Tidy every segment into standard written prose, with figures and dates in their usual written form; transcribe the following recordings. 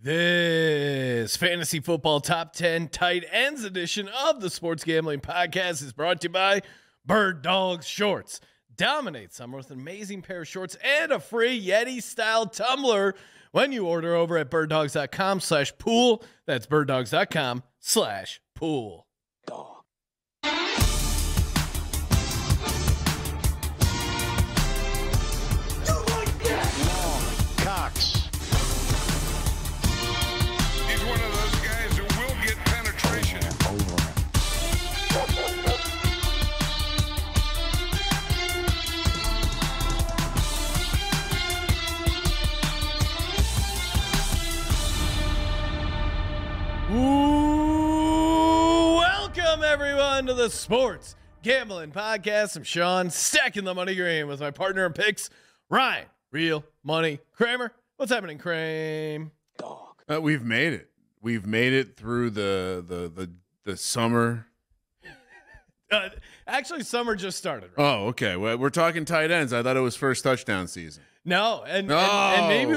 This Fantasy Football Top 10 Tight Ends edition of the Sports Gambling Podcast is brought to you by Bird Dogs Shorts. Dominate summer with an amazing pair of shorts and a free Yeti-style tumbler when you order over at birddogs.com/pool. That's birddogs.com/pool. Welcome everyone to the Sports Gambling Podcast. I'm Sean, stacking the money green with my partner in picks, Ryan, real money Kramer. What's happening, Kramer? Dog. We've made it. We've made it through the summer. Actually, summer just started. Right? Oh, okay. Well, we're talking tight ends. I thought it was first touchdown season. No, and maybe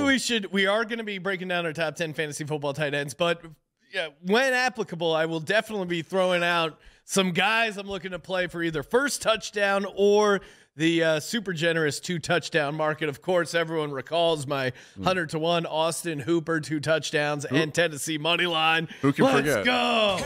we are going to be breaking down our top 10 fantasy football tight ends, but. Yeah, when applicable, I will definitely be throwing out some guys I'm looking to play for either first touchdown or the super generous 2-touchdown market. Of course, everyone recalls my 100-to-1 Austin Hooper 2 touchdowns and Tennessee money line. Who can forget? Let's go.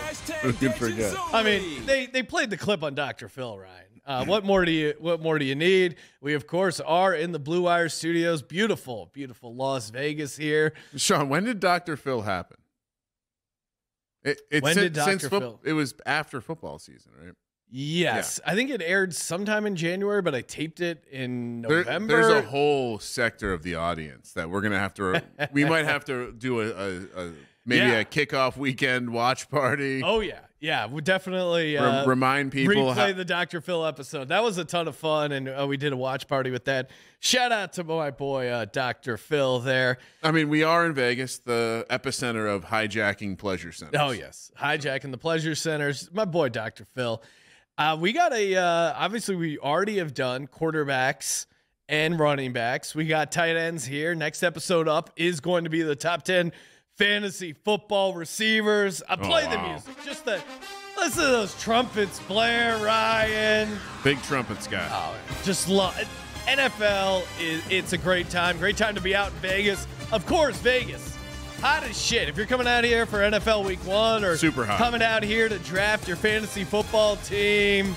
Who can forget? I mean, they played the clip on Dr. Phil, Ryan. What more do you need? We of course are in the Blue Wire Studios, beautiful, beautiful Las Vegas here. Sean, when did Dr. Phil happen? It was after football season, right? Yes. Yeah. I think it aired sometime in January, but I taped it in November. There's a whole sector of the audience that we're going to have to, we might have to do maybe a kickoff weekend watch party. Oh yeah. Yeah. We'll definitely remind people. Replay the Dr. Phil episode. That was a ton of fun. And we did a watch party with that. Shout out to my boy, Dr. Phil there. I mean, we are in Vegas, the epicenter of hijacking pleasure centers. Oh yes. Hijacking the pleasure centers. My boy, Dr. Phil. We got obviously we already have done quarterbacks and running backs. We got tight ends here. Next episode up is going to be the top 10 fantasy football receivers. Play the music. Just listen to those trumpets, Blair, Ryan. Big trumpets guy. Oh, just love it. NFL. It's a great time. Great time to be out in Vegas. Of course, Vegas. Hot as shit. If you're coming out here for NFL Week 1 or super hot. Coming out here to draft your fantasy football team,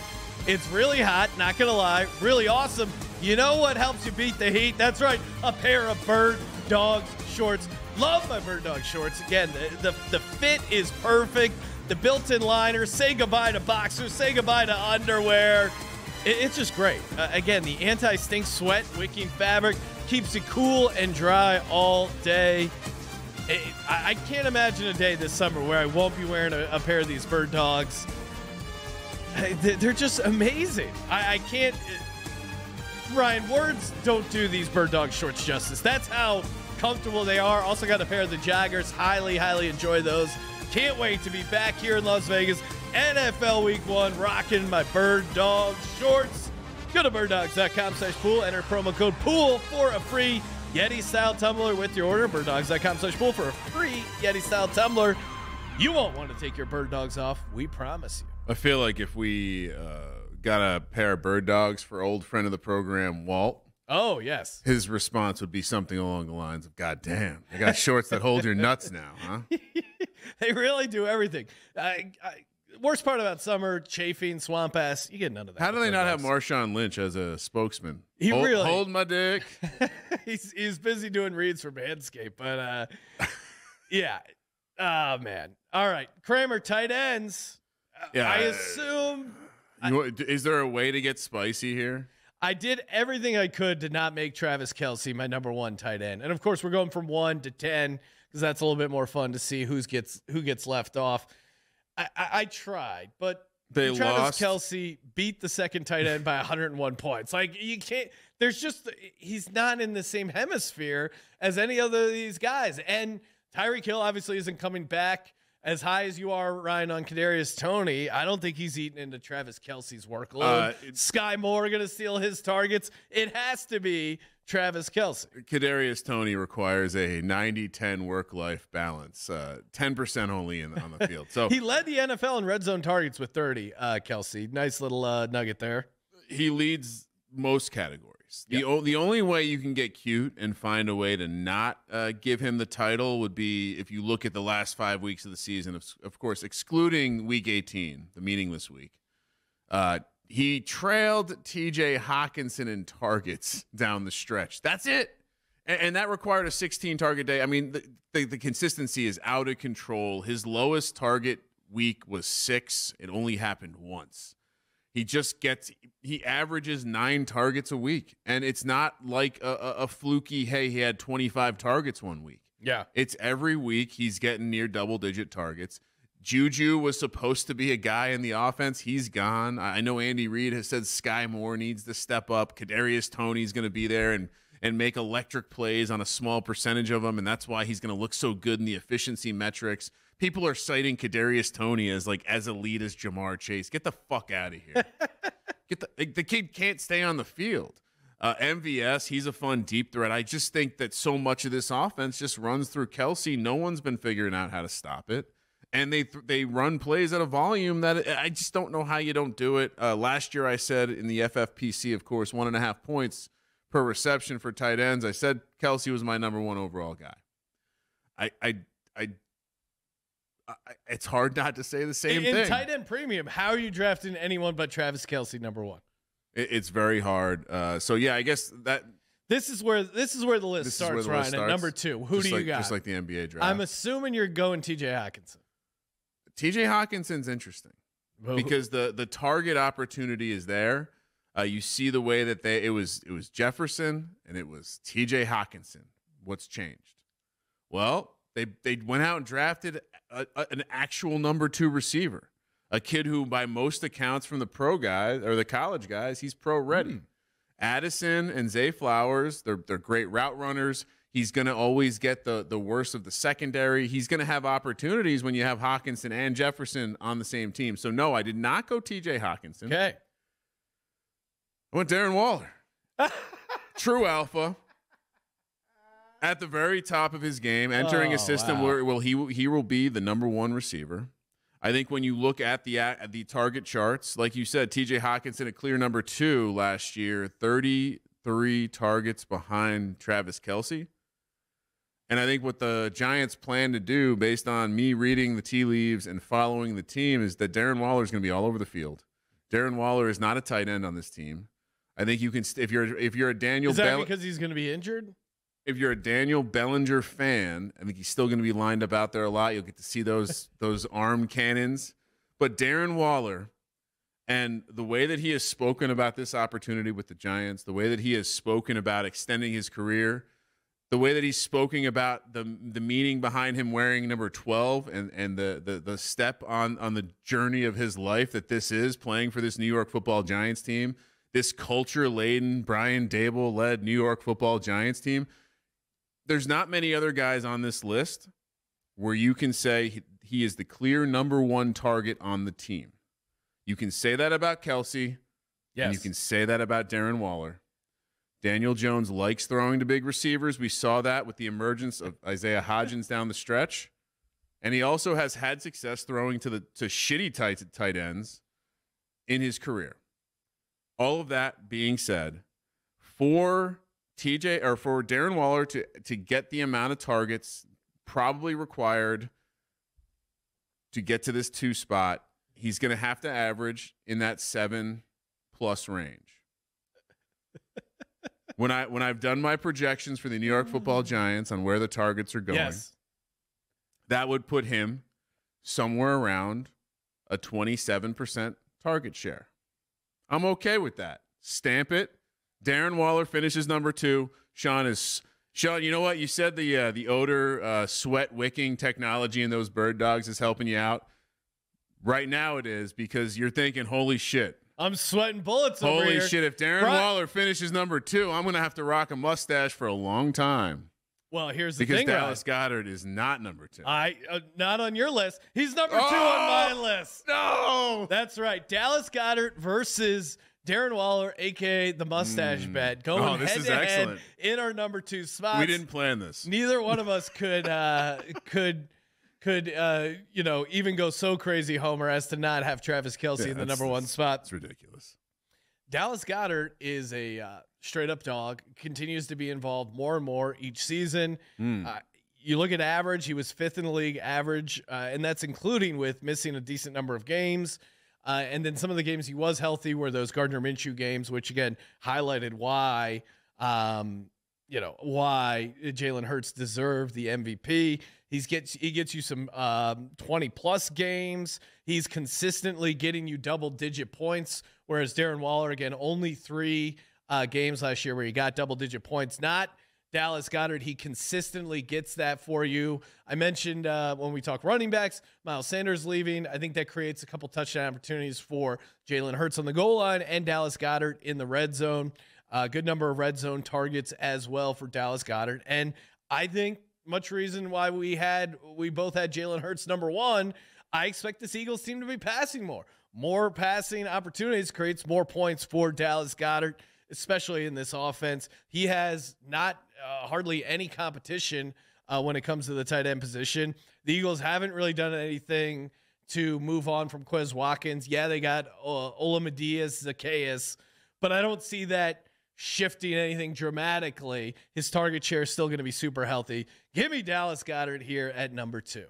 it's really hot. Not gonna lie, really awesome. You know what helps you beat the heat? That's right, a pair of Bird Dogs shorts. Love my Bird Dog shorts. Again, the fit is perfect. The built-in liner. Say goodbye to boxers. Say goodbye to underwear. It's just great. Again, the anti-stink, sweat wicking fabric keeps it cool and dry all day. I can't imagine a day this summer where I won't be wearing a pair of these Bird Dogs. They're just amazing. I can't. Ryan, words don't do these Bird Dog shorts justice. That's how comfortable they are. Also got a pair of the joggers. Highly enjoy those. Can't wait to be back here in Las Vegas. NFL Week 1, rocking my Bird Dog shorts. Go to birddogs.com/pool. Enter promo code POOL for a free Yeti-style tumbler with your order. birddogs.com/pool for a free Yeti-style tumbler. You won't want to take your Bird Dogs off. We promise you. I feel like if we got a pair of Bird Dogs for old friend of the program, Walt. Oh, yes. His response would be something along the lines of, God damn, I got shorts that hold your nuts now, huh? They really do everything. Worst part about summer, chafing, swamp ass, you get none of that. How do they not have Marshawn Lynch as a spokesman? He really hold my dick. he's busy doing reads for Manscape, but yeah. Oh man. All right. Kramer, tight ends. Yeah. I assume is there a way to get spicy here? I did everything I could to not make Travis Kelce my number 1 tight end. And of course we're going from 1 to 10 because that's a little bit more fun to see who gets left off. I tried, but Travis Kelce beat the second tight end by 101 points. Like you can't, there's just, he's not in the same hemisphere as any other of these guys. And Tyreek Hill obviously isn't coming back as high as you are, Ryan, on Kadarius Toney. I don't think he's eaten into Travis Kelce's workload. Sky Moore going to steal his targets. It has to be Travis Kelce. Kadarius Toney requires a 90-10 work-life balance, 10% only on the field. So he led the NFL in red zone targets with 30. Kelce, nice little nugget there. He leads most categories. Yep. The only way you can get cute and find a way to not give him the title would be if you look at the last 5 weeks of the season, of course, excluding Week 18, the meaningless week. He trailed T.J. Hockenson in targets down the stretch. That's it. And that required a 16-target day. I mean, the consistency is out of control. His lowest target week was 6. It only happened once. He averages 9 targets a week. And it's not like a fluky, hey, he had 25 targets one week. Yeah. It's every week he's getting near double-digit targets. Juju was supposed to be a guy in the offense. He's gone. I know Andy Reid has said Sky Moore needs to step up. Kadarius Toney's going to be there and make electric plays on a small percentage of them, and that's why he's going to look so good in the efficiency metrics. People are citing Kadarius Toney as like as elite as Jamar Chase. Get the fuck out of here. Get the kid can't stay on the field. MVS, he's a fun deep threat. I just think that so much of this offense just runs through Kelce. No one's been figuring out how to stop it. And they run plays at a volume that I just don't know how you don't do it. Last year I said in the FFPC, of course, 1.5 points per reception for tight ends. I said Kelce was my #1 overall guy. It's hard not to say the same thing. In tight end premium, how are you drafting anyone but Travis Kelce #1? It's very hard. So yeah, I guess that. This is where the list starts, Ryan. At #2, who do you got? Just like the NBA draft. I'm assuming you're going T.J. Hockenson. T.J. Hockinson's interesting because the target opportunity is there. You see the way that it was Jefferson and it was T.J. Hockenson. What's changed? Well, they went out and drafted an actual #2 receiver, a kid who by most accounts from the pro guys or the college guys, he's pro ready. Addison and Zay Flowers, they're great route runners. He's going to always get the worst of the secondary. He's going to have opportunities when you have Hockenson and Jefferson on the same team. So no, I did not go T.J. Hockenson. Okay, I went Darren Waller, true alpha, at the very top of his game, entering a system where he will be the #1 receiver. I think when you look at the target charts, like you said, T.J. Hockenson, a clear #2 last year, 33 targets behind Travis Kelce. And I think what the Giants plan to do, based on me reading the tea leaves and following the team, is that Darren Waller is going to be all over the field. Darren Waller is not a tight end on this team. I think you can, if you're a Daniel, is that because he's going to be injured? If you're a Daniel Bellinger fan, I think he's still going to be lined up out there a lot. You'll get to see those arm cannons. But Darren Waller, and the way that he has spoken about this opportunity with the Giants, the way that he has spoken about extending his career, the way that he's spoken about the meaning behind him wearing #12 and the step on the journey of his life that this is playing for this New York Football Giants team, this culture-laden Brian Dable-led New York Football Giants team. There's not many other guys on this list where you can say he is the clear #1 target on the team. You can say that about Kelce. Yes. And you can say that about Darren Waller. Daniel Jones likes throwing to big receivers. We saw that with the emergence of Isaiah Hodgins down the stretch. And he also has had success throwing to shitty tight ends in his career. All of that being said, for Darren Waller to get the amount of targets probably required to get to this 2 spot, he's going to have to average in that 7+ range. When I've done my projections for the New York Football Giants on where the targets are going, yes, that would put him somewhere around a 27% target share. I'm okay with that. Stamp it. Darren Waller finishes #2. Sean, you know what? You said the odor sweat wicking technology in those Bird Dogs is helping you out. Right now it is, because you're thinking, holy shit, I'm sweating bullets over here. Holy shit, if Darren Waller finishes #2, I'm going to have to rock a mustache for a long time. Well, here's the thing, because Dallas Goedert is not #2. Not on your list. He's #2 on my list. No. That's right. Dallas Goedert versus Darren Waller, a.k.a. the mustache bet, going head-to-head in our number two spot. We didn't plan this. Neither one of us could you know, even go so crazy, Homer, as to not have Travis Kelce in the number one spot. It's ridiculous. Dallas Goedert is a straight up dog, continues to be involved more and more each season. You look at average, he was 5th in the league average, and that's including with missing a decent number of games. And then some of the games he was healthy were those Gardner Minshew games, which again highlighted why, you know, why Jalen Hurts deserved the MVP. He gets you some 20+ games. He's consistently getting you double-digit points, whereas Darren Waller, again, only 3 games last year where he got double-digit points. Not Dallas Goedert. He consistently gets that for you. I mentioned when we talk running backs, Miles Sanders leaving. I think that creates a couple touchdown opportunities for Jalen Hurts on the goal line and Dallas Goedert in the red zone. Good number of red zone targets as well for Dallas Goedert. And I think much reason why we both had Jalen Hurts number one. I expect this Eagles team to be passing more. More passing opportunities creates more points for Dallas Goedert, especially in this offense. He has not hardly any competition when it comes to the tight end position. The Eagles haven't really done anything to move on from Quez Watkins. Yeah, they got Olamide Zaccheaus, but I don't see that shifting anything dramatically. His target share is still going to be super healthy. Give me Dallas Goedert here at number two.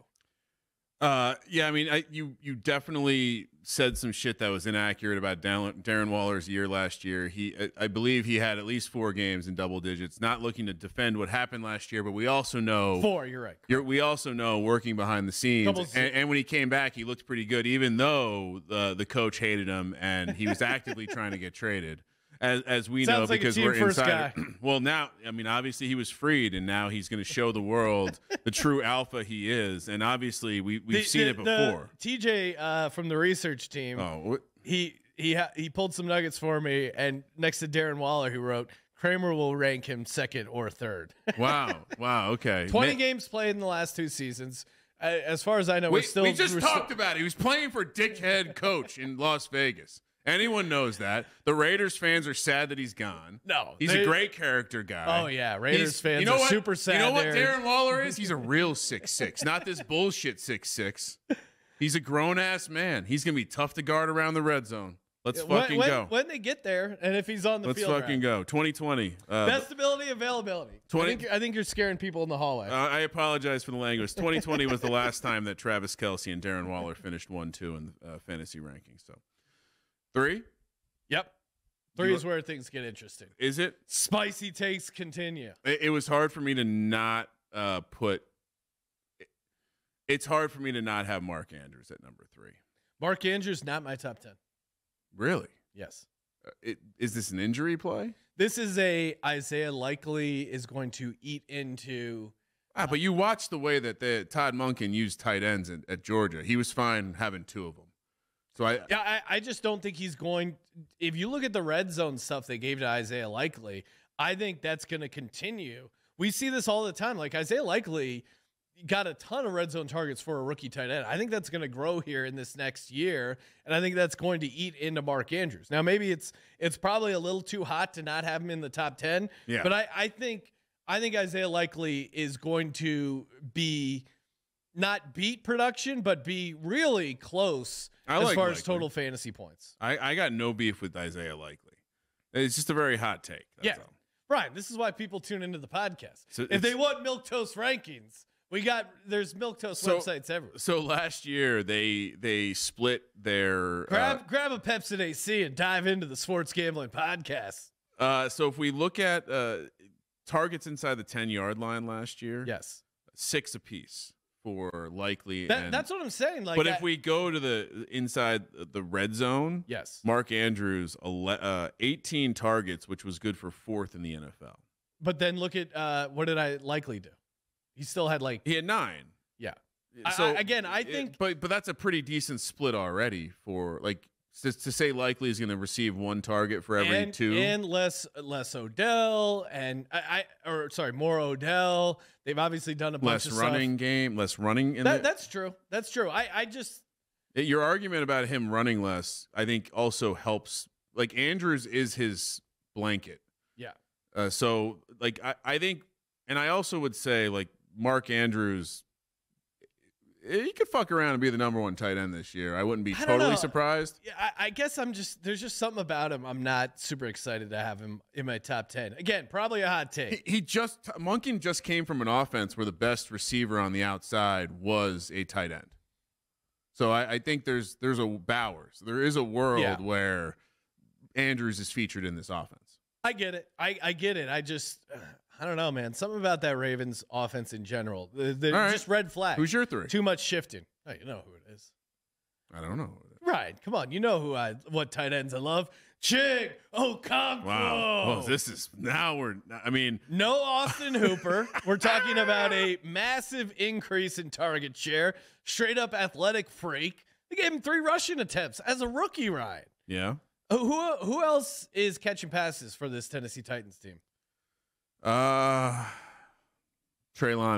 Yeah, I mean, you definitely said some shit that was inaccurate about Darren Waller's year last year. I believe he had at least 4 games in double digits. Not looking to defend what happened last year, but we also know 4. You're right. We also know working behind the scenes, and when he came back, he looked pretty good, even though the coach hated him and he was actively trying to get traded. As we know, because we're inside. Well, now, I mean, obviously he was freed, and now he's going to show the world the true alpha he is. And obviously, we've seen it before. T.J. From the research team, he pulled some nuggets for me, and next to Darren Waller, who wrote Kramer will rank him 2nd or 3rd. Wow! Wow! Okay. 20 games played in the last 2 seasons. As far as I know, we just talked about it. He was playing for dickhead coach in Las Vegas. Anyone knows that. The Raiders fans are sad that he's gone. No, he's a great character guy. Oh yeah, Raiders fans are super sad. You know what Darren Waller is? He's a real 6'6", not this bullshit 6'6". He's a grown ass man. He's gonna be tough to guard around the red zone. Let's fucking go when they get there, and if he's on the field. Let's fucking go. 2020. Best ability, availability. I think you're scaring people in the hallway. I apologize for the language. 2020 was the last time that Travis Kelce and Darren Waller finished 1-2 in fantasy rankings. So. 3? Yep. 3 is where things get interesting. Is it? Spicy takes continue. It was hard for me to not it's hard for me to not have Mark Andrews at number 3. Mark Andrews, not my top 10. Really? Yes. Is this an injury play? This is Isaiah Likely is going to eat into. But you watched the way that Todd Monken used tight ends at Georgia. He was fine having 2 of them. So I just don't think he's going. If you look at the red zone stuff they gave to Isaiah Likely, I think that's going to continue. We see this all the time. Like Isaiah Likely got a ton of red zone targets for a rookie tight end. I think that's going to grow here in this next year, and I think that's going to eat into Mark Andrews. Now maybe it's probably a little too hot to not have him in the top 10. Yeah. But I think Isaiah Likely is going to be not beat production, but be really close. As far as total fantasy points, I got no beef with Isaiah Likely. It's just a very hot take. That's all. Right. This is why people tune into the podcast. So if they want milquetoast rankings, there's milquetoast websites everywhere. So last year they split their grab a Pepsi AC and dive into the sports gambling podcast. So if we look at targets inside the 10-yard line last year, yes, 6 apiece. Or Likely, that's what I'm saying. Like, but if we go to the inside the red zone, yes, Mark Andrews 18 targets, which was good for 4th in the NFL. But then look at what did I Likely do? He still had he had 9. Yeah. So again, I think, but that's a pretty decent split already for like to say Likely is going to receive 1 target for every 2 and less Odell and more Odell. They've obviously done a bunch of running stuff. Less running. That's true. That's true. I just your argument about him running less, I think, also helps like Andrews is his blanket. Yeah. So like, I think, and I also would say like Mark Andrews, he could fuck around and be the number one tight end this year. I wouldn't be totally surprised. Yeah, I guess I'm just, there's just something about him. I'm not super excited to have him in my top 10. Again, probably a hot take. He just, Monken just came from an offense where the best receiver on the outside was a tight end. So I think there's a Bowers. There is a world yeah. where Andrews is featured in this offense. I get it. I get it. I just, I don't know, man. Something about that Ravens offense in general. Right. Just red flag. Who's your three? Too much shifting. Oh, you know who it is. I don't know who it is. Right. Come on. You know who what tight ends I love. Chig Okonkwo. Wow. Oh, this is now we're, I mean. No Austin Hooper. We're talking about a massive increase in target share. Straight up athletic freak. They gave him 3 rushing attempts as a rookie, Ryan. Yeah. Who else is catching passes for this Tennessee Titans team? Treylon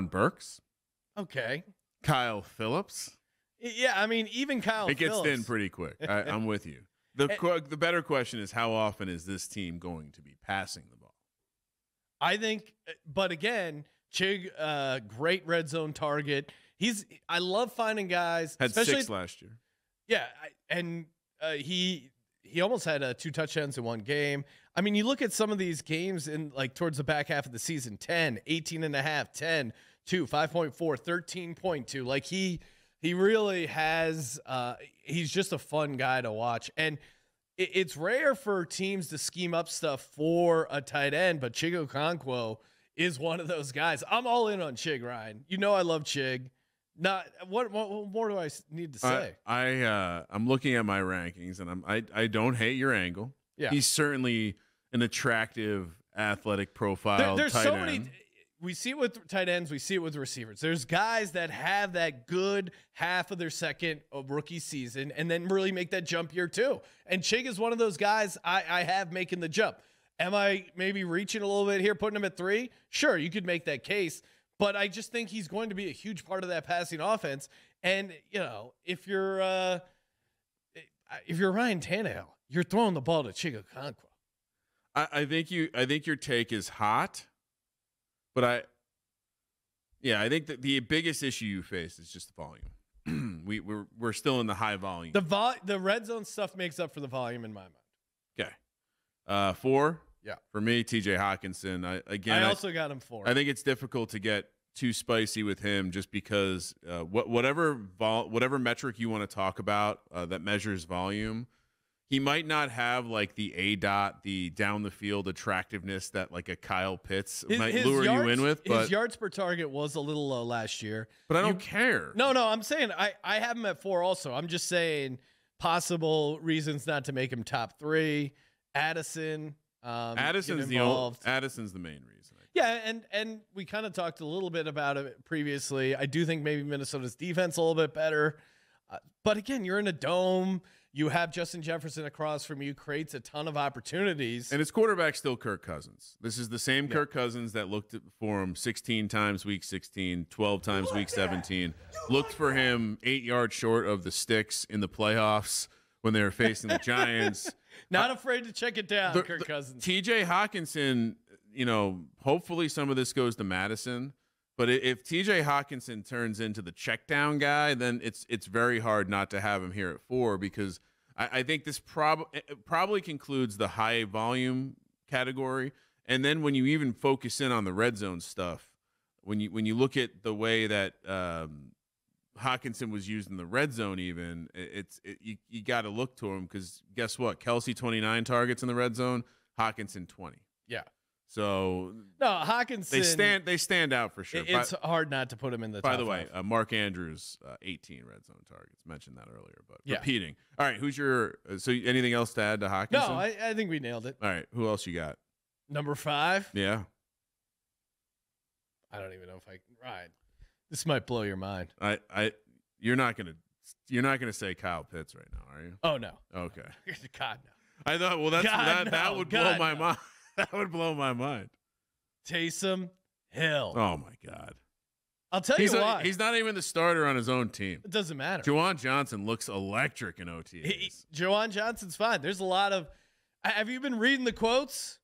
Burks. Okay. Kyle Phillips. Yeah, I mean, even Kyle Phillips. It gets thin pretty quick. I'm with you. The better question is, how often is this team going to be passing the ball? I think, but again, Chig, great red zone target. I love finding guys. Had 6 last year. Yeah, he almost had 2 touchdowns in 1 game. I mean, you look at some of these games in like towards the back half of the season, 10, 18.5, 10, 2, 5.4, 13.2. Like he really has, he's just a fun guy to watch. And it's rare for teams to scheme up stuff for a tight end, but Chig Okonkwo is one of those guys. I'm all in on Chig, Ryan. You know, I love Chig. Not what more do I need to say? I'm looking at my rankings, and I don't hate your angle. Yeah, he's certainly an attractive athletic profile. There's tight so end. Many. We see it with tight ends. We see it with receivers. There's guys that have that good half of their second of rookie season, and then really make that jump year two. And Chig is one of those guys I have making the jump. Am I maybe reaching a little bit here, putting him at 3? Sure, you could make that case. But I just think he's going to be a huge part of that passing offense. And you know, if you're Ryan Tannehill, you're throwing the ball to Chig Okonkwo. I think your take is hot, but I think that the biggest issue you face is just the volume. we're still in the high volume. The red zone stuff makes up for the volume in my mind. Okay, 4. Yeah, for me, T.J. Hockenson. I also got him 4. I think it's difficult to get too spicy with him, just because whatever metric you want to talk about that measures volume, he might not have like the ADOT, the down the field attractiveness that like a Kyle Pitts might lure you in with. But his yards per target was a little low last year. But I don't care. No, I'm saying I have him at 4 also. I'm just saying possible reasons not to make him top 3. Addison. Addison's the main reason. Yeah, and we kind of talked a little bit about it previously. I do think maybe Minnesota's defense a little bit better, but again, you're in a dome. You have Justin Jefferson across from you, creates a ton of opportunities. And his quarterback still Kirk Cousins. This is the same yeah. Kirk Cousins that looked for him 16 times week 16, 12 times week 17. Looked for him 8 yards short of the sticks in the playoffs when they were facing the Giants. Not afraid to check it down, Kirk Cousins. T.J. Hockenson, you know, hopefully some of this goes to Madison, but if T.J. Hockenson turns into the check down guy, then it's very hard not to have him here at 4, because I think this probably concludes the high volume category. And then when you even focus in on the red zone stuff, when you look at the way that Hockenson was used in the red zone, even you got to look to him, because guess what? Kelce 29 targets in the red zone, Hockenson 20. Yeah. So no, Hockenson, they stand out for sure. It's hard not to put him in the top 5. By the way, Mark Andrews 18 red zone targets. Mentioned that earlier, but yeah. Repeating. All right, who's your so anything else to add to Hockenson? No, I think we nailed it. All right, who else you got? Number 5. Yeah. I don't even know if I can ride. This might blow your mind. You're not gonna say Kyle Pitts right now, are you? Oh no. Okay. God no. I thought. Well, that would blow my mind. That would blow my mind. Taysom Hill. Oh my God. I'll tell you why. He's not even the starter on his own team. It doesn't matter. Juwan Johnson looks electric in OTAs. Juwan Johnson's fine. There's a lot of Have you been reading the quotes?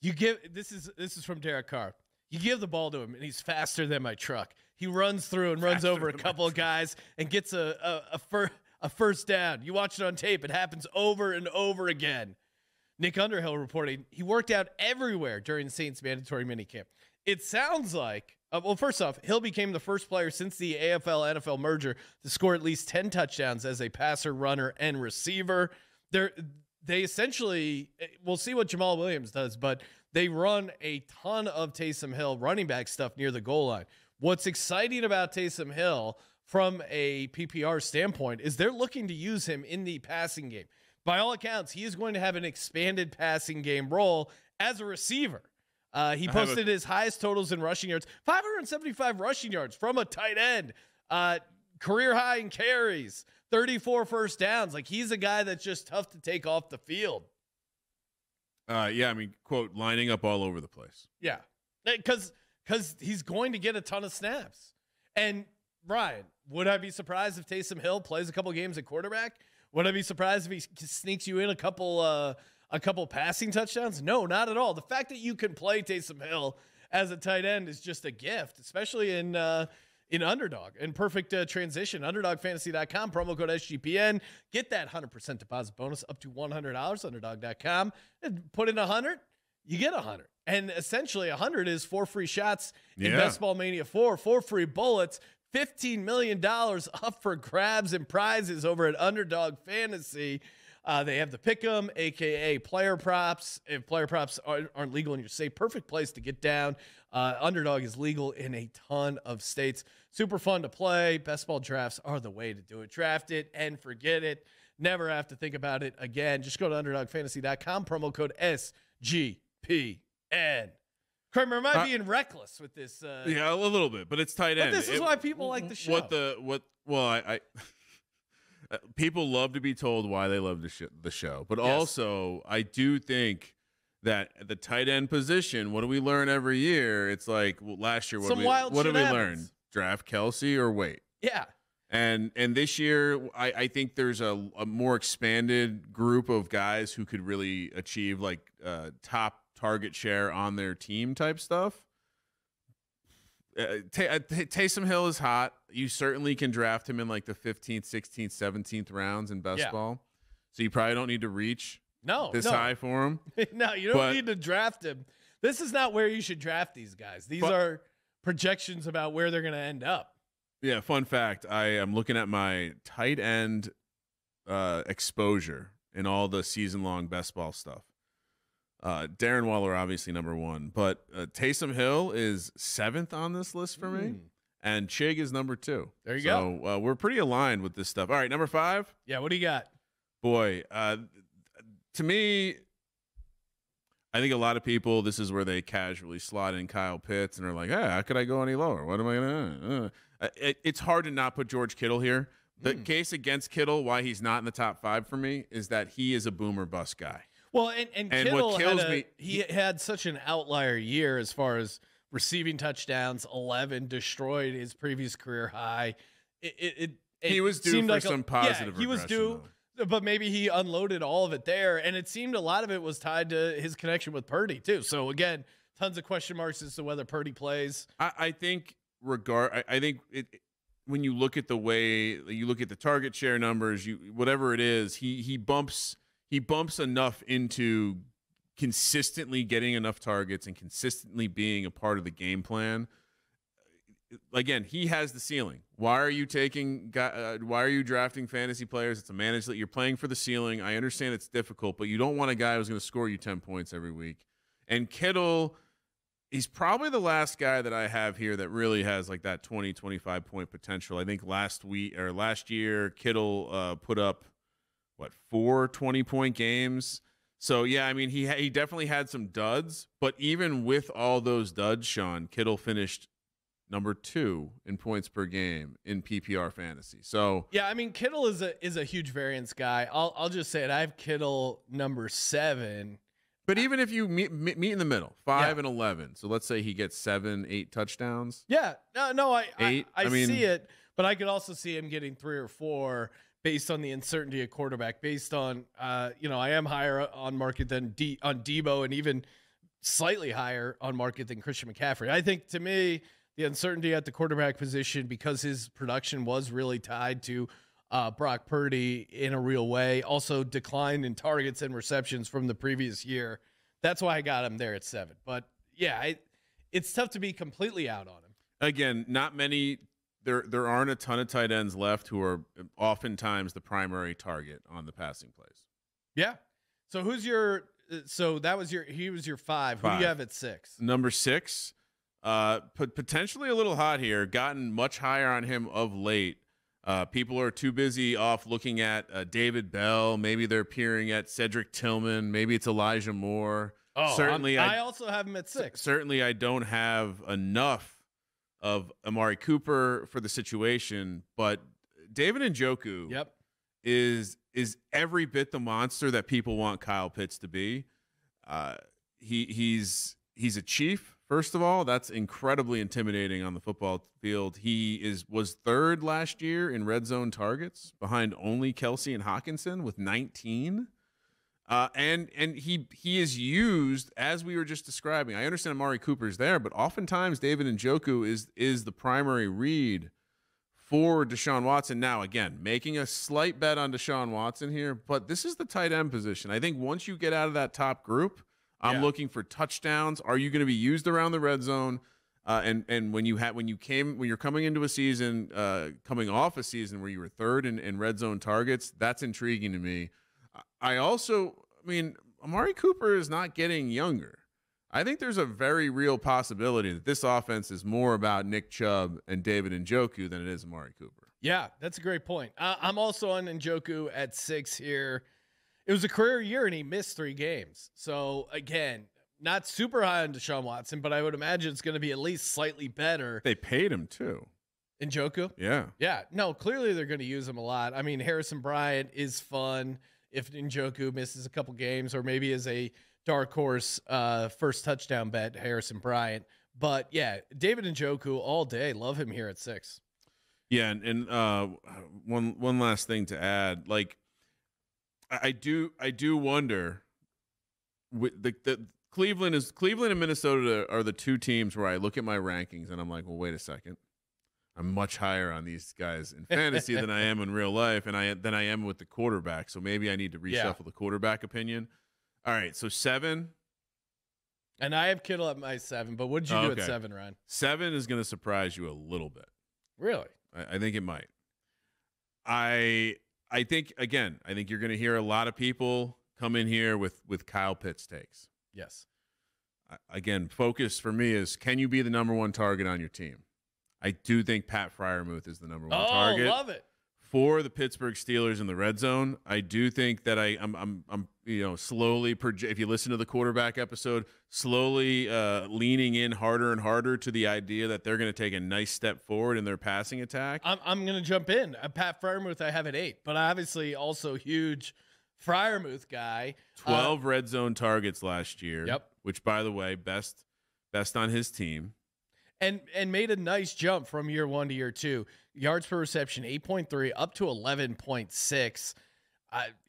You give this is from Derek Carr. You give the ball to him, and he's faster than my truck. He runs through and runs over a couple of guys and gets a first down. You watch it on tape. It happens over and over again. Nick Underhill reporting he worked out everywhere during Saints mandatory minicamp. It sounds like, well, first off, Hill became the first player since the AFL-NFL merger to score at least 10 touchdowns as a passer, runner, and receiver. They essentially, we'll see what Jamal Williams does, but they run a ton of Taysom Hill running back stuff near the goal line. What's exciting about Taysom Hill from a PPR standpoint is they're looking to use him in the passing game. By all accounts, he is going to have an expanded passing game role as a receiver. He posted his highest totals in rushing yards, 575 rushing yards from a tight end, career high in carries, 34 first downs. Like, he's a guy that's just tough to take off the field. Yeah, I mean, quote, lining up all over the place. Yeah, because he's going to get a ton of snaps. And, Brian, would I be surprised if Taysom Hill plays a couple games at quarterback? Would I be surprised if he sneaks you in a couple passing touchdowns? No, not at all. The fact that you can play Taysom Hill as a tight end is just a gift, especially in Underdog. And perfect transition. Underdogfantasy.com, promo code SGPN. Get that 100% deposit bonus up to $100. Underdog.com. Put in 100, you get 100. And essentially, 100 is 4 free shots in Best Ball Mania 4, 4 free bullets. $15 million up for grabs and prizes over at Underdog Fantasy. They have the Pick'em, a.k.a. player props. If player props aren't legal in your state, perfect place to get down. Underdog is legal in a ton of states. Super fun to play. Best ball drafts are the way to do it. Draft it and forget it. Never have to think about it again. Just go to UnderdogFantasy.com, promo code SGPN. Kramer, am I being reckless with this? Yeah, a little bit, but it's tight end. But this is why people like the show. Well, I people love to be told why they love the show, but also I do think that at the tight end position, what do we learn every year? It's like, well, last year, what did we learn? Draft Kelce or wait. Yeah. And this year, I think there's a more expanded group of guys who could really achieve like top target share on their team type stuff. Taysom Hill is hot. You certainly can draft him in like the 15th, 16th, 17th rounds in best ball. So you probably don't need to reach high for him. No, you don't need to draft him. This is not where you should draft these guys. These are projections about where they're going to end up. Yeah. Fun fact. I am looking at my tight end exposure in all the season long best ball stuff. Darren Waller, obviously #1, but Taysom Hill is 7th on this list for me, and Chig is number 2. There you go. So we're pretty aligned with this stuff. All right, number 5. Yeah, what do you got? Boy, to me, I think a lot of people, this is where they casually slot in Kyle Pitts and are like, hey, how could I go any lower? What am I gonna? It's hard to not put George Kittle here. The case against Kittle, why he's not in the top 5 for me, is that he is a boom or bust guy. Well, and Kittle, what kills me, he had such an outlier year as far as receiving touchdowns, 11, destroyed his previous career high. He was due for some positive. Yeah, he was due, but maybe he unloaded all of it there, and it seemed a lot of it was tied to his connection with Purdy too. So again, tons of question marks as to whether Purdy plays. I think when you look at the way you look at the target share numbers, whatever it is, he bumps enough into consistently getting enough targets and consistently being a part of the game plan. Again, he has the ceiling. Why are you drafting fantasy players? It's a managed that you're playing for the ceiling. I understand it's difficult, but you don't want a guy who's going to score you 10 points every week. And Kittle, he's probably the last guy that I have here that really has like that 20, 25 point potential. I think last year, Kittle put up, what, 4 20-point games? So yeah, I mean, he definitely had some duds, but even with all those duds, Sean, Kittle finished number 2 in points per game in PPR fantasy. So yeah, I mean, Kittle is a huge variance guy. I'll just say it. I have Kittle number 7. But even if you meet in the middle, 5 and 11, so let's say he gets 7, 8 touchdowns. Yeah, no, I see it, but I could also see him getting 3 or 4. based on the uncertainty of quarterback, based on, you know, I am higher on market than on Debo and even slightly higher on market than Christian McCaffrey. I think, to me, the uncertainty at the quarterback position, because his production was really tied to Brock Purdy in a real way, also declined in targets and receptions from the previous year. That's why I got him there at 7. But yeah, it's tough to be completely out on him. Again, not many. There aren't a ton of tight ends left who are oftentimes the primary target on the passing plays. Yeah. So who's your? So that was your. He was your 5. Who do you have at 6? Number 6. Potentially a little hot here. Gotten much higher on him of late. People are too busy off looking at David Bell. Maybe they're peering at Cedric Tillman. Maybe it's Elijah Moore. Oh, certainly, I also have him at 6. Certainly, I don't have enough of Amari Cooper for the situation, but David Njoku is every bit the monster that people want Kyle Pitts to be. He's a chief. First of all, that's incredibly intimidating on the football field. He was 3rd last year in red zone targets, behind only Kelce and Hockenson with 19. And he is used as we were just describing. I understand Amari Cooper's there, but oftentimes David Njoku is the primary read for Deshaun Watson. Now, again, making a slight bet on Deshaun Watson here, but this is the tight end position. I think once you get out of that top group, I'm looking for touchdowns. Are you going to be used around the red zone? And when you're coming into a season, coming off a season where you were 3rd in red zone targets, that's intriguing to me. I mean, Amari Cooper is not getting younger. I think there's a very real possibility that this offense is more about Nick Chubb and David Njoku than it is Amari Cooper. Yeah, that's a great point. I'm also on Njoku at 6 here. It was a career year and he missed 3 games. So again, not super high on Deshaun Watson, but I would imagine it's going to be at least slightly better. They paid him too. Njoku? Yeah. Yeah. No, clearly they're going to use him a lot. I mean, Harrison Bryant is fun. If Njoku misses a couple games, or maybe is a dark horse first touchdown bet, Harrison Bryant. But yeah, David Njoku all day. Love him here at 6. Yeah, and one last thing to add, like I do wonder. With the Cleveland and Minnesota are the 2 teams where I look at my rankings and I'm like, well, wait a second. I'm much higher on these guys in fantasy than I am in real life, and than I am with the quarterback. So maybe I need to reshuffle the quarterback opinion. All right, so 7. And I have Kittle at my 7, but what did you do at 7, Ryan? 7 is going to surprise you a little bit. Really? I think it might. I think, again, I think you're going to hear a lot of people come in here with Kyle Pitts takes. Yes. Again, focus for me is, can you be the number 1 target on your team? I do think Pat Freiermuth is the number 1 target. Oh, love it. For the Pittsburgh Steelers in the red zone. I do think that I'm you know, slowly, if you listen to the quarterback episode, slowly leaning in harder and harder to the idea that they're going to take a nice step forward in their passing attack. I'm going to jump in. Pat Freiermuth I have at 8, but obviously also huge Freiermuth guy. 12 red zone targets last year. Yep. Which, by the way, best on his team. And made a nice jump from year 1 to year 2. Yards per reception 8.3 up to 11.6.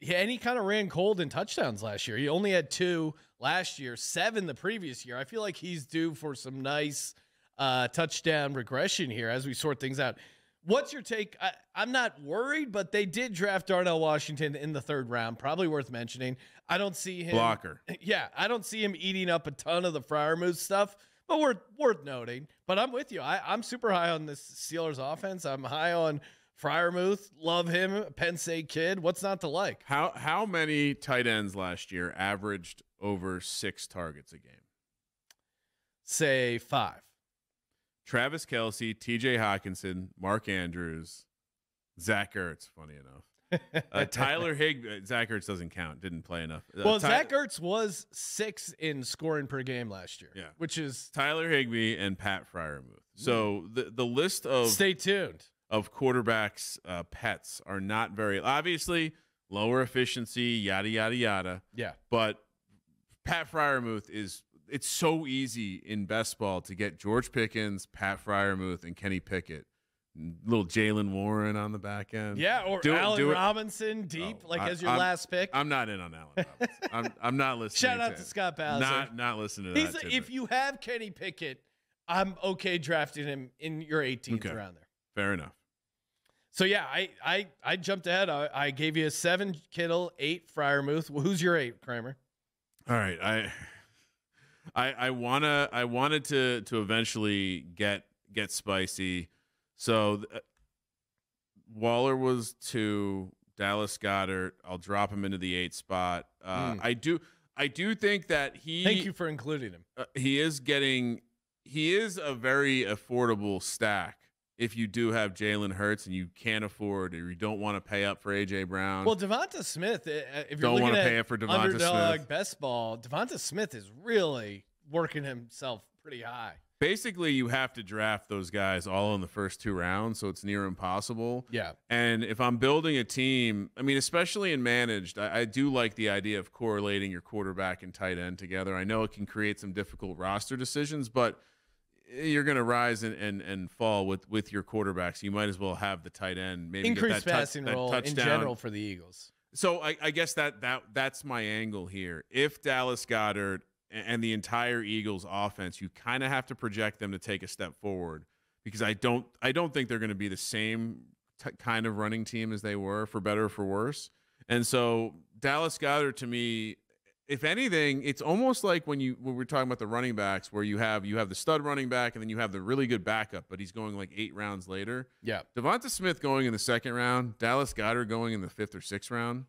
And he kind of ran cold in touchdowns last year. He only had 2 last year, 7 the previous year. I feel like he's due for some nice touchdown regression here as we sort things out. What's your take? I'm not worried, but they did draft Darnell Washington in the 3rd round. Probably worth mentioning. I don't see him blocker. Yeah, I don't see him eating up a ton of the Freiermuth stuff. But worth noting, but I'm with you. I'm super high on this Steelers offense. I'm high on Freiermuth. Love him, Penn State kid. What's not to like? How many tight ends last year averaged over 6 targets a game? Say 5. Travis Kelce, T.J. Hockenson, Mark Andrews, Zach Ertz. Funny enough. Tyler Higbee. Zach Ertz doesn't count. Didn't play enough. Well, Zach Ertz was 6 in scoring per game last year. Yeah, which is Tyler Higbee and Pat Freiermuth. So the list of stay tuned of quarterbacks pets are not very, obviously lower efficiency, yada yada yada. Yeah, but Pat Freiermuth is. It's so easy in best ball to get George Pickens, Pat Freiermuth, and Kenny Pickett. little Jalen Warren on the back end. Yeah, or Allen Robinson deep, like as your last pick. I'm not in on Allen Robinson. I'm not listening. Shout out to Scott Bowser. Not listening to that. If you have Kenny Pickett, I'm okay drafting him in your 18th round there. Fair enough. So yeah, I jumped ahead. I gave you a 7 Kittle, 8 Freiermuth. Who's your 8, Kramer? All right, I wanted to eventually get spicy. So Waller was 2, Dallas Goedert. I'll drop him into the 8 spot. I do think that he. Thank you for including him. He is a very affordable stack. If you do have Jalen Hurts and you can't afford, or you don't want to pay up for AJ Brown. Well, Devonta Smith, if you don't want to pay up for Devonta Smith, best ball, Devonta Smith is really working himself pretty high. Basically, you have to draft those guys all in the first 2 rounds, so it's near impossible. Yeah. And if I'm building a team, I mean, especially in managed, I do like the idea of correlating your quarterback and tight end together. I know it can create some difficult roster decisions, but you're going to rise and fall with your quarterbacks. You might as well have the tight end. Maybe increase passing role in general for the Eagles. So I guess that's my angle here. If Dallas Goedert and the entire Eagles offense, you kind of have to project them to take a step forward, because I don't think they're going to be the same kind of running team as they were, for better or for worse. And so Dallas Goedert, to me, if anything, it's almost like when we're talking about the running backs, where you have the stud running back and then you have the really good backup, but he's going like 8 rounds later. Yeah, Devonta Smith going in the 2nd round, Dallas Goedert going in the 5th or 6th round.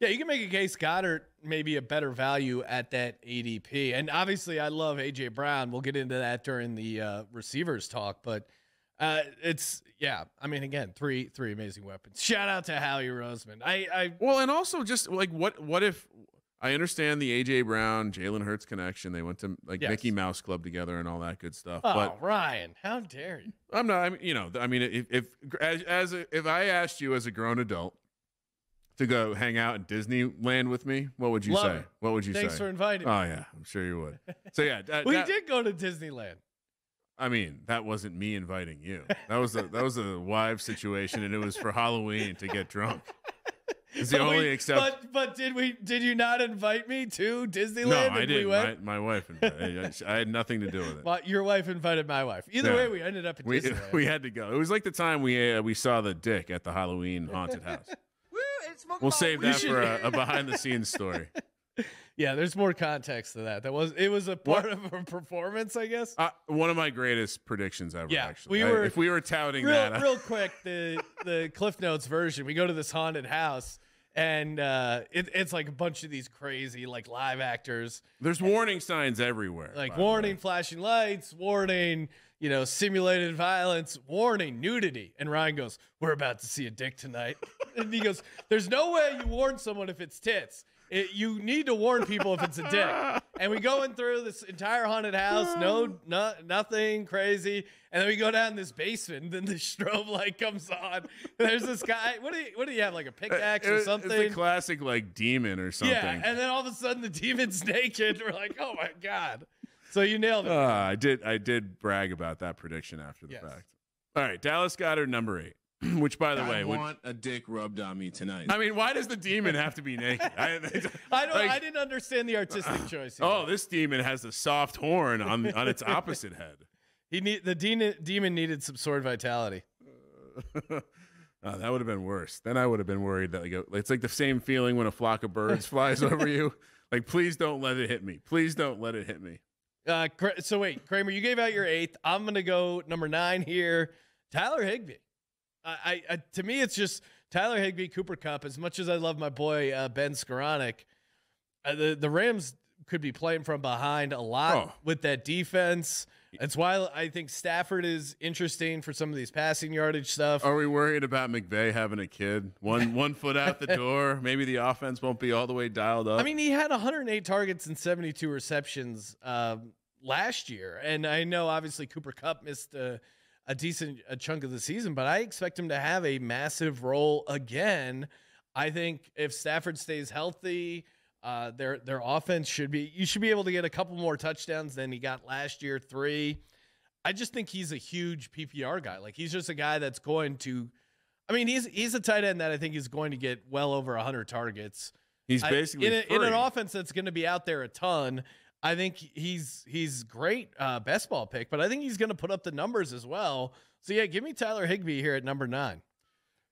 Yeah, you can make a case Goddard may be a better value at that ADP, and obviously I love AJ Brown. We'll get into that during the receivers talk, but I mean, again, three amazing weapons. Shout out to Howie Roseman. Well, and also just like what if. I understand the AJ Brown, Jalen Hurts connection. They went to Mickey Mouse Club together and all that good stuff. Oh, but Ryan, how dare you? If I asked you as a grown adult to go hang out in Disneyland with me, what would you say? What would you say? Thanks for inviting me. Oh yeah, I'm sure you would. So yeah, we did go to Disneyland. I mean, that wasn't me inviting you. That was a wives situation, and it was for Halloween to get drunk. It's the only exception. But did you not invite me to Disneyland? No, I didn't. My wife invited. I had nothing to do with it. Well, your wife invited my wife. Either way, we ended up at Disneyland. We had to go. It was like the time we saw the dick at the Halloween haunted house. We'll save that for a behind the scenes story. Yeah, there's more context to that. It was a part of a performance, I guess. One of my greatest predictions ever. Yeah, actually, if we were touting that real quick, the Cliff Notes version. We go to this haunted house, and it's like a bunch of these crazy like live actors. There's warning signs everywhere, like warning flashing lights, warning simulated violence, warning nudity. And Ryan goes, "We're about to see a dick tonight," and he goes, "There's no way you warn someone if it's tits." You need to warn people if it's a dick. And we go in through this entire haunted house, nothing crazy. And then we go down this basement, and then the strobe light comes on. There's this guy. What do you have, like a pickaxe or something? It's a classic like demon or something. Yeah, and then all of a sudden the demon's naked. We're like, oh my god! So you nailed it. I did brag about that prediction after the fact. All right, Dallas Goedert, number 8. Which, by the way, I want a dick rubbed on me tonight. I mean, why does the demon have to be naked? I didn't understand the artistic choice either. Oh, this demon has a soft horn on its opposite head. The demon needed some sword vitality. That would have been worse. Then I would have been worried that it's like the same feeling when a flock of birds flies over you. Like, please don't let it hit me. Please don't let it hit me. So wait, Kramer, you gave out your 8th. I'm gonna go number 9 here. Tyler Higbee. To me, it's just Tyler Higbee, Cooper Kupp. As much as I love my boy Ben Skowronek, the Rams could be playing from behind a lot with that defense. That's why I think Stafford is interesting for some of these passing yardage stuff. Are we worried about McVay having a kid? One foot out the door. Maybe the offense won't be all the way dialed up. I mean, he had 108 targets and 72 receptions last year, and I know obviously Cooper Kupp missed a decent chunk of the season, but I expect him to have a massive role again. I think if Stafford stays healthy, their offense should be able to get a couple more touchdowns than he got last year, 3. I just think he's a huge PPR guy. Like, he's just a guy that's going to, I mean, he's a tight end that I think is going to get well over 100 targets. He's basically in an offense that's going to be out there a ton. I think he's great best ball pick, but I think he's going to put up the numbers as well. So yeah, give me Tyler Higbee here at number 9.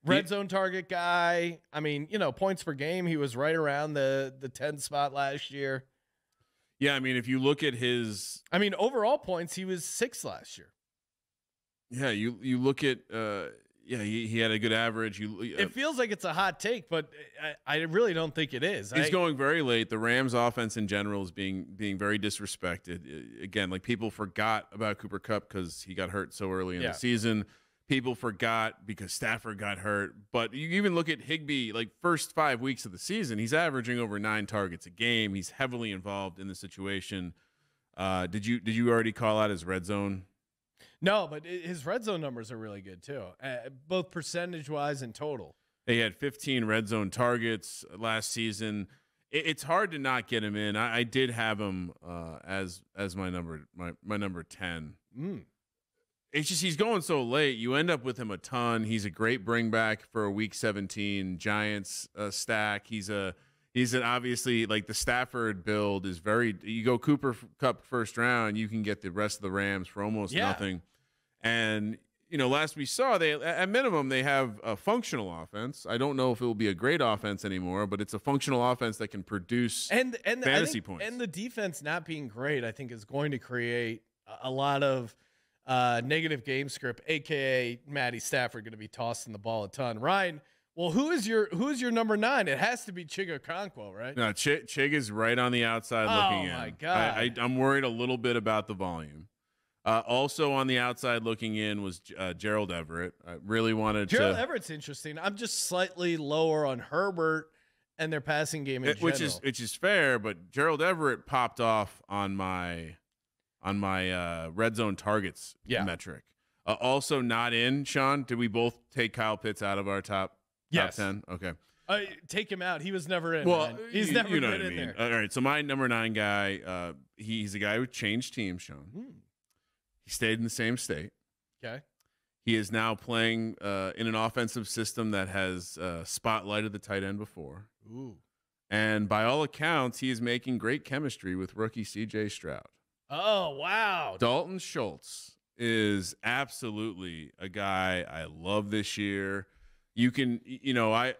Red zone target guy. I mean, you know, points per game, he was right around the 10 spot last year. Yeah, I mean, if you look at his, I mean, overall points, he was 6th last year. Yeah, you look at he had a good average. It feels like it's a hot take, but I really don't think it is. He's going very late. The Rams offense in general is being very disrespected. Again, like, people forgot about Cooper Kupp because he got hurt so early in the season. People forgot because Stafford got hurt. But you even look at Higbee, like, first 5 weeks of the season, he's averaging over 9 targets a game. He's heavily involved in the situation. Did you already call out his red zone? No, but his red zone numbers are really good too, both percentage-wise and total. He had 15 red zone targets last season. It's hard to not get him in. I did have him as my number 10. It's just he's going so late. You end up with him a ton. He's a great bring back for a Week 17 Giants stack. He's obviously, like, the Stafford build is very, you go Cooper Kupp first round, you can get the rest of the Rams for almost nothing. And, you know, last we saw, they, at minimum, they have a functional offense. I don't know if it will be a great offense anymore, but it's a functional offense that can produce and fantasy points. And the defense not being great, I think, is going to create a lot of negative game script, AKA Matty Stafford going to be tossing the ball a ton. Ryan, well, who is your number 9? It has to be Chig Okonkwo, right? No, Chig is right on the outside looking in. Oh my god! I'm worried a little bit about the volume. Also on the outside looking in was Gerald Everett. I really wanted Gerald Everett's interesting. I'm just slightly lower on Herbert and their passing game, which is fair. But Gerald Everett popped off on my red zone targets metric. Also not in, Sean. Did we both take Kyle Pitts out of our top? Yes. Top 10. Okay. Take him out. He was never in. Well, he's never been in there. All right. So my number 9 guy, he's a guy who changed teams, Sean. He stayed in the same state. Okay. He is now playing in an offensive system that has spotlighted the tight end before. Ooh. And by all accounts, he is making great chemistry with rookie C.J. Stroud. Oh, wow. Dalton Schultz is absolutely a guy I love this year. You can, you know, I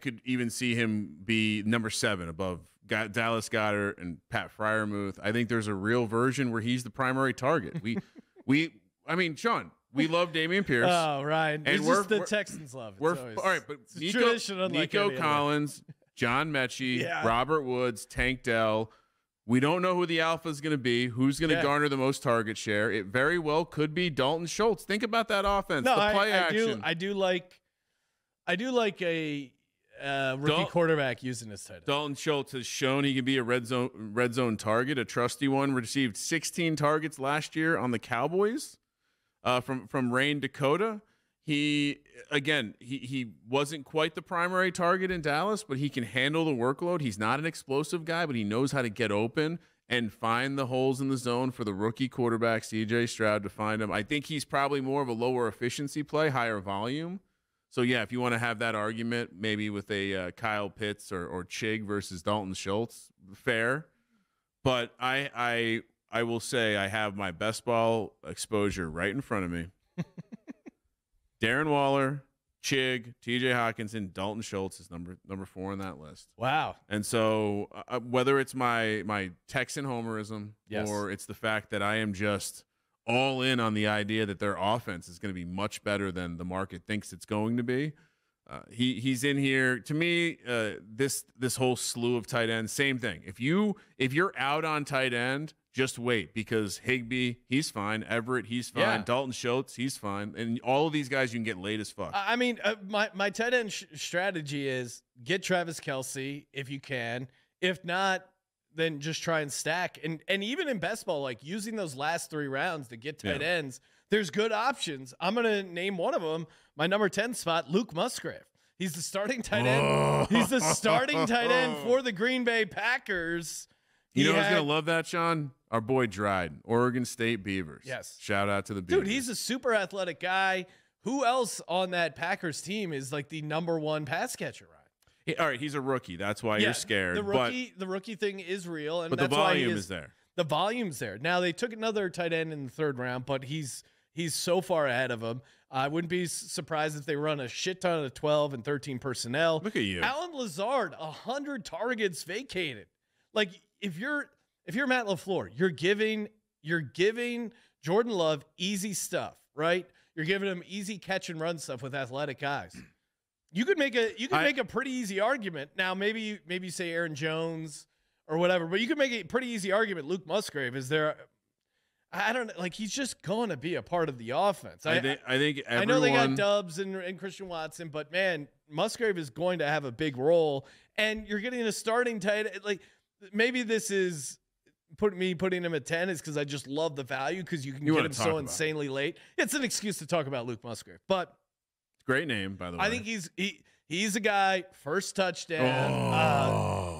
could even see him be number 7 above Dallas Goedert and Pat Freiermuth. I think there's a real version where he's the primary target. I mean, Sean, we love Dameon Pierce. Oh, Ryan, and the Texans love it. All right, but Nico Collins, John Mechie, Robert Woods, Tank Dell. We don't know who the alpha is going to be, who's going to garner the most target share. It very well could be Dalton Schultz. Think about that offense. No, the play action. I do like a rookie quarterback using his tight end. Dalton Schultz has shown he can be a red zone target, a trusty one. Received 16 targets last year on the Cowboys from Rain, Dakota. He wasn't quite the primary target in Dallas, but he can handle the workload. He's not an explosive guy, but he knows how to get open and find the holes in the zone for the rookie quarterback C.J. Stroud to find him. I think he's probably more of a lower efficiency play, higher volume. So yeah, if you want to have that argument, maybe with a Kyle Pitts or Chig versus Dalton Schultz, fair. But I will say I have my best ball exposure right in front of me. Darren Waller, Chig, T.J. Hockenson, Dalton Schultz is number 4 on that list. Wow! And so whether it's my Texan homerism or it's the fact that I am just all in on the idea that their offense is going to be much better than the market thinks it's going to be. He's in here to me. This whole slew of tight ends, same thing. If you're out on tight end, just wait, because Higbee, he's fine. Everett, he's fine. Yeah. Dalton Schultz, he's fine. And all of these guys you can get late as fuck. I mean, my tight end strategy is get Travis Kelce if you can. If not, then just try and stack. And even in best ball, like, using those last 3 rounds to get tight ends, there's good options. I'm going to name one of them. My number 10 spot, Luke Musgrave. He's the starting tight end. He's the starting tight end for the Green Bay Packers. You know who's going to love that, Sean? Our boy Dryden, Oregon State Beavers. Yes. Shout out to the Beavers. Dude, he's a super athletic guy. Who else on that Packers team is like the #1 pass catcher, right? All right, he's a rookie. That's why you're scared. The rookie thing is real, and that's why the volume is there. The volume's there. Now they took another tight end in the 3rd round, but he's so far ahead of him. I wouldn't be surprised if they run a shit ton of 12 and 13 personnel. Look at you, Allen Lazard, 100 targets vacated. Like if you're Matt LaFleur, you're giving Jordan Love easy stuff, right? You're giving him easy catch and run stuff with athletic guys. You could make a you could make a pretty easy argument. Now maybe you say Aaron Jones or whatever, but you could make a pretty easy argument. Luke Musgrave is there. I don't know. Like, he's just going to be a part of the offense. I think everyone, I know they got Dubs and Christian Watson, but man, Musgrave is going to have a big role, and you're getting a starting tight end. Like, maybe this is putting him at 10 is because I just love the value, because you can get him so insanely late. It's an excuse to talk about Luke Musgrave, but. Great name, by the way. I think he's a guy. First touchdown,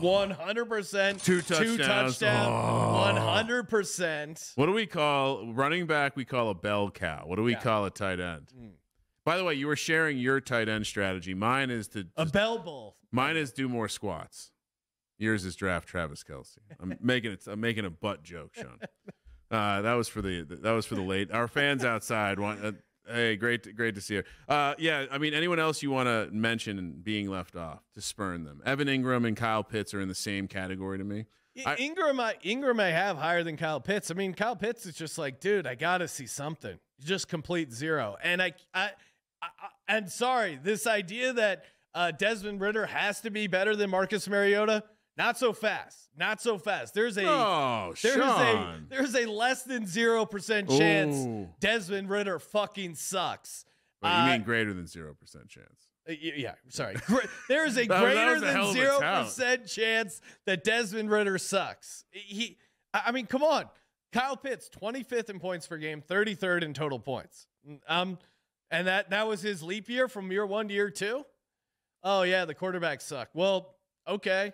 100%. Two touchdowns, 100%. What do we call running back? We call a bell cow. What do we call a tight end? Mm. By the way, you were sharing your tight end strategy. Mine is to a bell bull. Mine is do more squats. Yours is draft Travis Kelce. I'm making it. I'm making a butt joke, Sean. That was for the late. Our fans outside want. Hey, great to see you. Yeah, I mean, anyone else you want to mention being left off to spurn them? Evan Ingram and Kyle Pitts are in the same category to me. Ingram I have higher than Kyle Pitts. I mean, Kyle Pitts is just like, dude, I gotta see something. Just complete zero. And I'm sorry, this idea that Desmond Ridder has to be better than Marcus Mariota. Not so fast. Not so fast. There's a less than 0% chance Desmond Ridder fucking sucks. Wait, you mean greater than 0% chance? Yeah, sorry. There is a greater than 0% chance that Desmond Ridder sucks. I mean, come on. Kyle Pitts, 25th in points per game, 33rd in total points. And that was his leap year from year 1 to year 2. Oh yeah, the quarterbacks suck. Well, okay.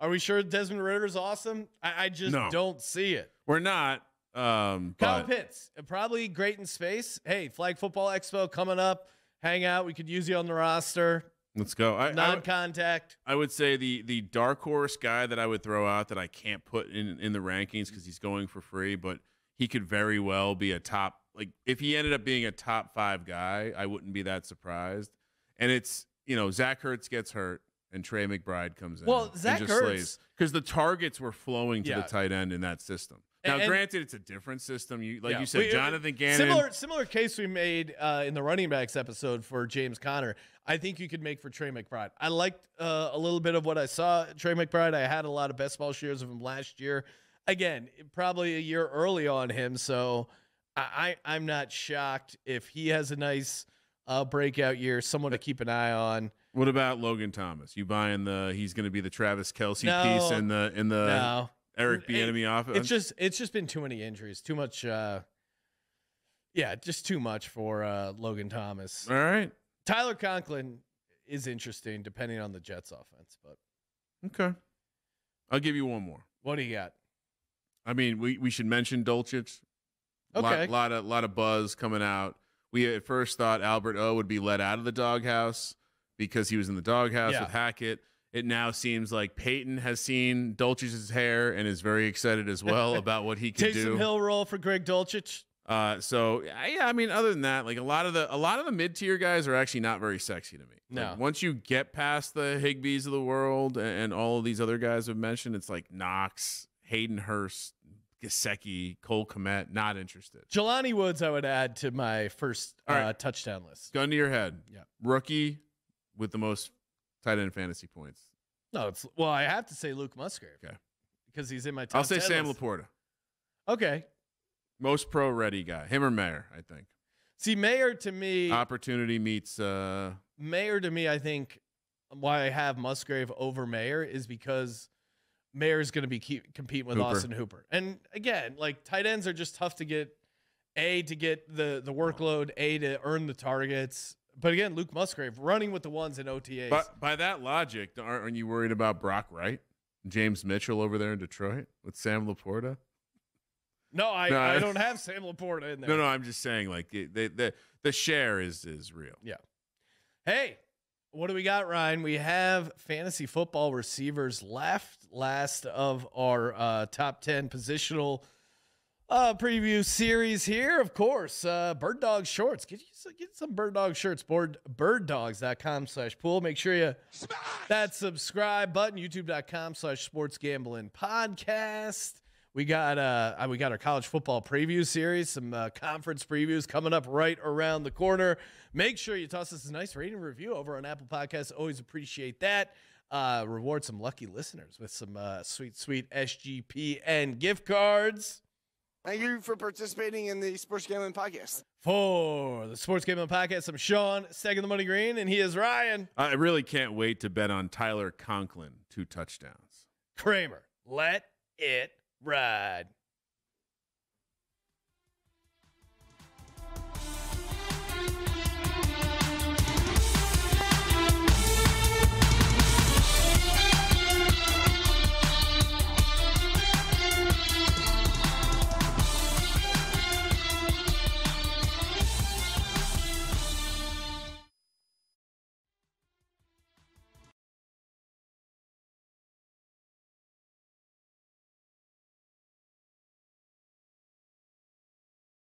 Are we sure Desmond Ridder's awesome? I just don't see it. We're not. Kyle Pitts, probably great in space. Hey, Flag Football Expo coming up. Hang out. We could use you on the roster. Let's go. Non-contact. I would say the dark horse guy that I would throw out that I can't put in the rankings because he's going for free, but he could very well be a top. Like, if he ended up being a top 5 guy, I wouldn't be that surprised. And it's, you know, Zach Ertz gets hurt. And Trey McBride comes in. Well, Zach Ertz, because the targets were flowing to the tight end in that system. Now, granted, it's a different system. Like you said, Jonathan Gannon. Similar case we made in the running backs episode for James Conner. I think you could make for Trey McBride. I liked a little bit of what I saw. Trey McBride, I had a lot of best ball shares of him last year. Again, probably a year early on him, so I'm not shocked if he has a nice breakout year. Someone to keep an eye on. What about Logan Thomas? You buying he's going to be the Travis Kelce piece and the Eric Bieniemy offense? It's just been too many injuries, too much. Just too much for Logan Thomas. All right, Tyler Conklin is interesting depending on the Jets offense, but okay, I'll give you one more. What do you got? I mean, we should mention Dolchich. Okay, lot of buzz coming out. We at first thought Albert O would be let out of the doghouse, because he was in the doghouse with Hackett. It now seems like Peyton has seen Dolčić's hair and is very excited as well about what he can do. Taysom Hill role for Greg Dolčić. I mean, other than that, like a lot of the mid-tier guys are actually not very sexy to me. No. Like, once you get past the Higbees of the world and all of these other guys we've mentioned, it's like Knox, Hayden Hurst, Gesicki, Cole Kmet, not interested. Jelani Woods I would add to my first touchdown list. Gun to your head. Yeah. Rookie with the most tight end fantasy points. No, I have to say Luke Musgrave. Okay. Because he's in my top 10. I'll say Sam Laporta. Okay. Most pro ready guy. Him or Mayer, I think. See, Mayer to me. Opportunity meets Mayer to me, I think why I have Musgrave over Mayer is because Mayer is going to be competing with Austin Hooper. And again, like, tight ends are just tough to get the workload, to earn the targets. But again, Luke Musgrave running with the ones in OTAs. By that logic, aren't you worried about Brock Wright, James Mitchell over there in Detroit with Sam Laporta? No, I don't have Sam Laporta in there. No, I'm just saying, like, the share is real. Yeah. Hey, what do we got, Ryan? We have fantasy football receivers left. Last of our top 10 positional preview series here. Of course, Bird Dogs Shorts. Get some Bird Dog shirts. Birddogs.com/pool. Make sure you smash that subscribe button. YouTube.com/sportsgamblingpodcast. We got our college football preview series, some conference previews coming up right around the corner. Make sure you toss us a nice rating review over on Apple Podcasts. Always appreciate that. Reward some lucky listeners with some sweet SGPN gift cards. Thank you for participating in the Sports Gambling Podcast. For the Sports Gambling Podcast, I'm Sean, second the Money Green, and he is Ryan. I really can't wait to bet on Tyler Conklin 2 touchdowns. Kramer, let it ride.